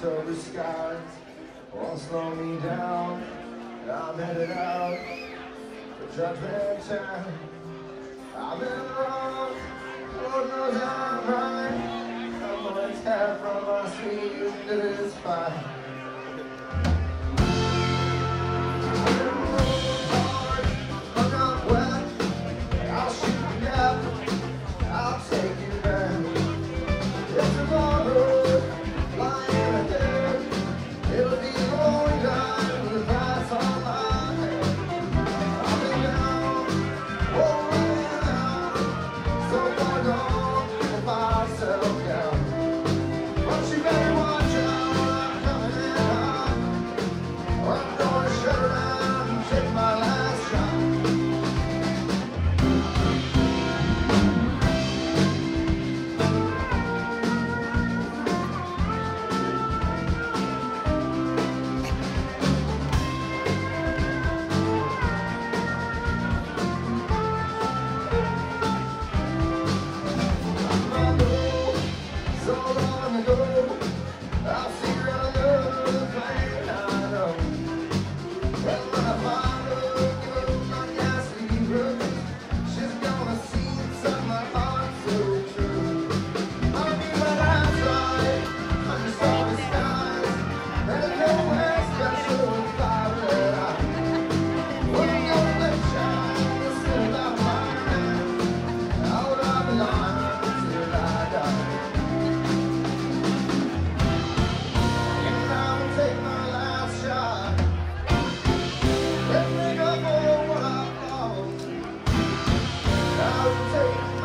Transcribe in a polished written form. till the sky won't slow me down. I'm headed out for judgment time. I'm in love, Lord knows I'm right. I'm gonna tear from my sleeve into this fight. Take